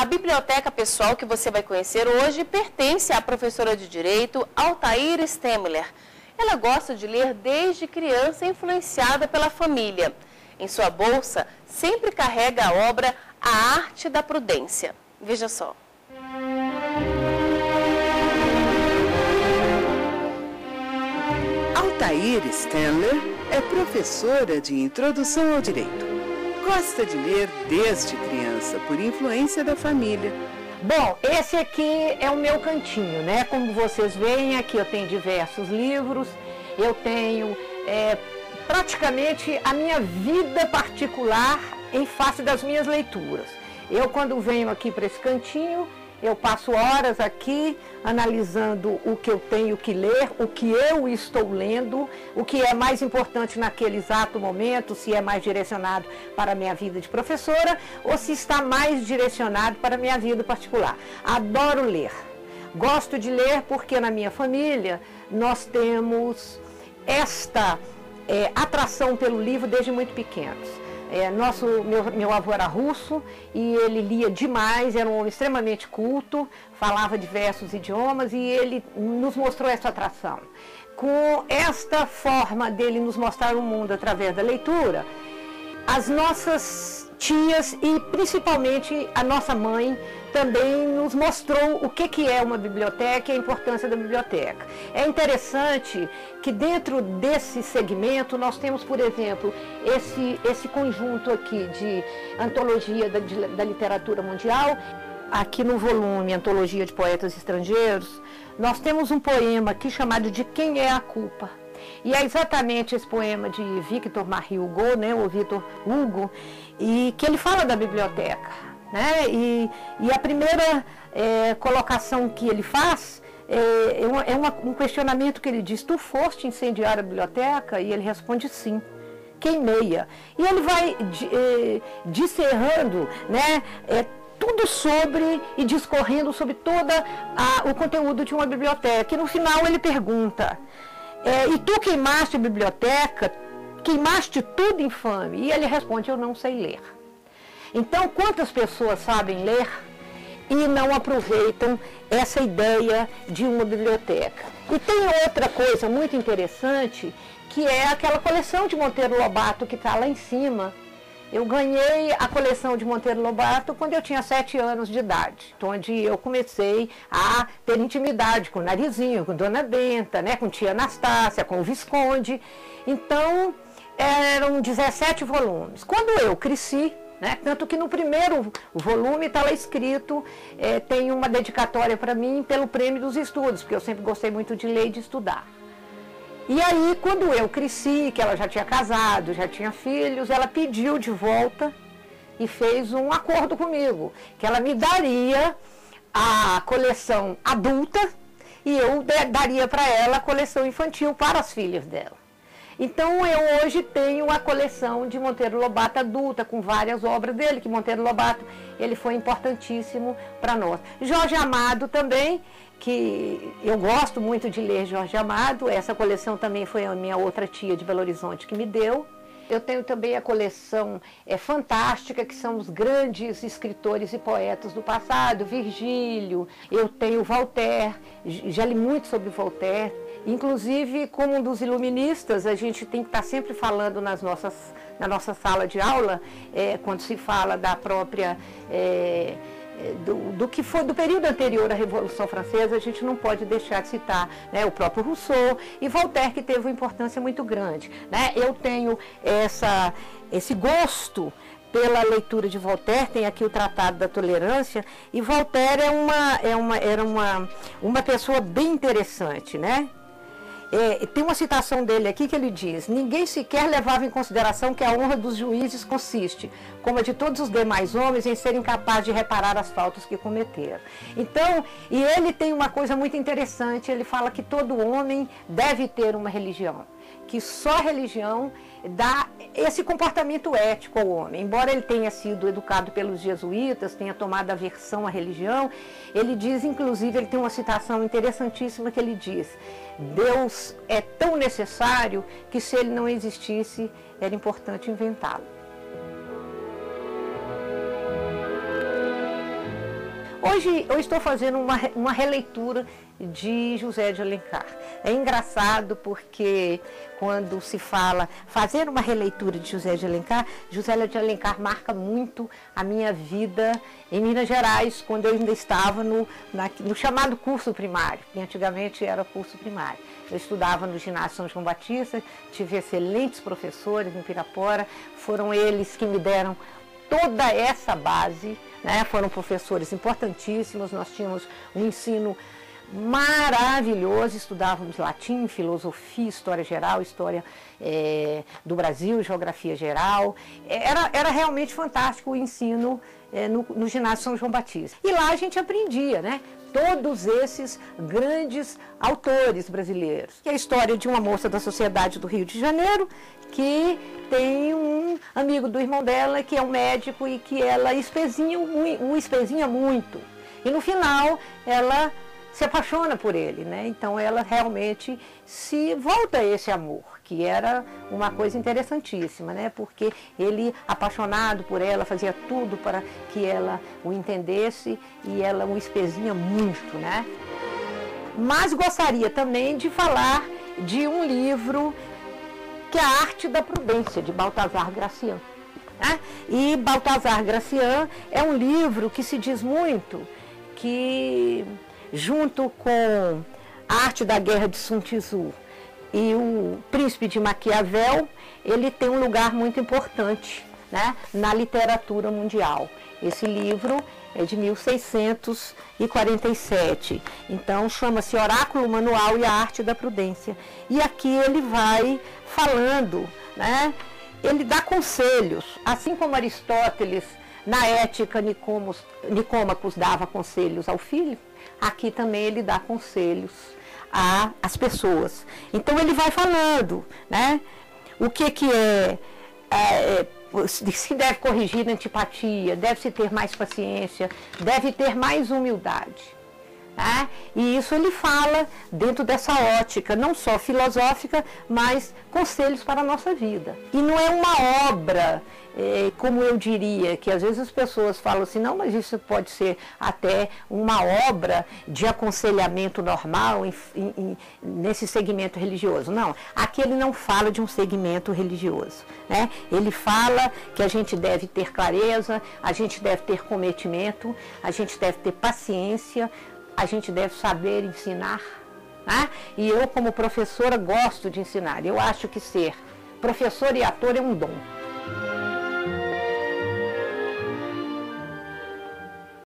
A biblioteca pessoal que você vai conhecer hoje pertence à professora de Direito Altair Stemler. Ela gosta de ler desde criança, influenciada pela família. Em sua bolsa, sempre carrega a obra A Arte da Prudência. Veja só. Altair Stemler é professora de Introdução ao Direito. Gosta de ler desde criança, por influência da família. Bom, esse aqui é o meu cantinho, né? Como vocês veem, aqui eu tenho diversos livros, eu tenho praticamente a minha vida particular em face das minhas leituras. Eu, quando venho aqui para esse cantinho, eu passo horas aqui analisando o que eu tenho que ler, o que eu estou lendo, o que é mais importante naquele exato momento, se é mais direcionado para a minha vida de professora ou se está mais direcionado para a minha vida particular. Adoro ler. Gosto de ler porque na minha família nós temos esta atração pelo livro desde muito pequenos. Meu avô era russo e ele lia demais, era um homem extremamente culto, falava diversos idiomas e ele nos mostrou essa atração. Com esta forma dele nos mostrar o mundo através da leitura, as nossas tias e principalmente a nossa mãe também nos mostrou o que é uma biblioteca e a importância da biblioteca. É interessante que dentro desse segmento nós temos, por exemplo, esse conjunto aqui de antologia da literatura mundial. Aqui no volume Antologia de Poetas Estrangeiros, nós temos um poema aqui chamado De Quem é a Culpa? E é exatamente esse poema de Victor Marie Hugo, né, ou Victor Hugo, e que ele fala da biblioteca. Né? E a primeira colocação que ele faz um questionamento que ele diz: tu foste incendiar a biblioteca? E ele responde sim, queimeia. E ele vai discerrando, né, tudo sobre e discorrendo sobre todo o conteúdo de uma biblioteca. E no final ele pergunta, e tu queimaste a biblioteca? Queimaste tudo, infame? E ele responde: eu não sei ler. Então, quantas pessoas sabem ler e não aproveitam essa ideia de uma biblioteca? E tem outra coisa muito interessante, que é aquela coleção de Monteiro Lobato que está lá em cima. Eu ganhei a coleção de Monteiro Lobato quando eu tinha 7 anos de idade, onde eu comecei a ter intimidade com o Narizinho, com Dona Benta, né, com Tia Anastácia, com o Visconde. Então, eram 17 volumes. Quando eu cresci, né? Tanto que no primeiro volume está lá escrito, tem uma dedicatória para mim pelo prêmio dos estudos, porque eu sempre gostei muito de ler e de estudar. E aí, quando eu cresci, que ela já tinha casado, já tinha filhos, ela pediu de volta e fez um acordo comigo, que ela me daria a coleção adulta e eu daria para ela a coleção infantil para as filhas dela. Então, eu hoje tenho a coleção de Monteiro Lobato adulta, com várias obras dele, que Monteiro Lobato ele foi importantíssimo para nós. Jorge Amado também, que eu gosto muito de ler Jorge Amado, essa coleção também foi a minha outra tia de Belo Horizonte que me deu. Eu tenho também a coleção fantástica, que são os grandes escritores e poetas do passado, Virgílio, eu tenho Voltaire, já li muito sobre Voltaire. Inclusive, como um dos iluministas, a gente tem que estar sempre falando na nossa sala de aula, quando se fala da própria, do que foi do período anterior à Revolução Francesa, a gente não pode deixar de citar, né, o próprio Rousseau e Voltaire, que teve uma importância muito grande. Né? Eu tenho esse gosto pela leitura de Voltaire, tem aqui o Tratado da Tolerância, e Voltaire era uma pessoa bem interessante, né? Tem uma citação dele aqui que ele diz: ninguém sequer levava em consideração que a honra dos juízes consiste, como a de todos os demais homens, em serem capazes de reparar as faltas que cometeram. Então, e ele tem uma coisa muito interessante, ele fala que todo homem deve ter uma religião, que só a religião dá esse comportamento ético ao homem. Embora ele tenha sido educado pelos jesuítas, tenha tomado aversão à religião, ele diz, inclusive, ele tem uma citação interessantíssima que ele diz: Deus é tão necessário que se ele não existisse, era importante inventá-lo. Hoje eu estou fazendo uma releitura de José de Alencar. É engraçado porque quando se fala fazer uma releitura de José de Alencar marca muito a minha vida em Minas Gerais, quando eu ainda estava no chamado curso primário, que antigamente era curso primário. Eu estudava no Ginásio São João Batista, tive excelentes professores em Pirapora, foram eles que me deram toda essa base, né? Foram professores importantíssimos, nós tínhamos um ensino maravilhoso, estudávamos latim, filosofia, história geral, história do Brasil, geografia geral. Era realmente fantástico o ensino no Ginásio São João Batista. E lá a gente aprendia, né? Todos esses grandes autores brasileiros. Que é a história de uma moça da sociedade do Rio de Janeiro que tem um amigo do irmão dela que é um médico e que ela espezinha muito. E no final ela se apaixona por ele, né? Então ela realmente se volta a esse amor, que era uma coisa interessantíssima, né? Porque ele, apaixonado por ela, fazia tudo para que ela o entendesse e ela o espezinha muito, né? Mas gostaria também de falar de um livro que é A Arte da Prudência, de Baltazar Gracián. Né? E Baltazar Gracián é um livro que se diz muito que, junto com A Arte da Guerra de Sun Tzu e O Príncipe de Maquiavel, ele tem um lugar muito importante, né, na literatura mundial. Esse livro é de 1647, então chama-se Oráculo Manual e a Arte da Prudência. E aqui ele vai falando, né, ele dá conselhos, assim como Aristóteles na Ética Nicômaco dava conselhos ao filho, aqui também ele dá conselhos às pessoas. Então ele vai falando, né, o que se deve corrigir a antipatia, deve-se ter mais paciência, deve ter mais humildade. Né? E isso ele fala dentro dessa ótica, não só filosófica, mas conselhos para a nossa vida. E não é uma obra, como eu diria, que às vezes as pessoas falam assim, não, mas isso pode ser até uma obra de aconselhamento normal nesse segmento religioso. Não, aqui ele não fala de um segmento religioso, né? Ele fala que a gente deve ter clareza, a gente deve ter cometimento, a gente deve ter paciência, a gente deve saber ensinar, né? E eu, como professora, gosto de ensinar. Eu acho que ser professor e ator é um dom.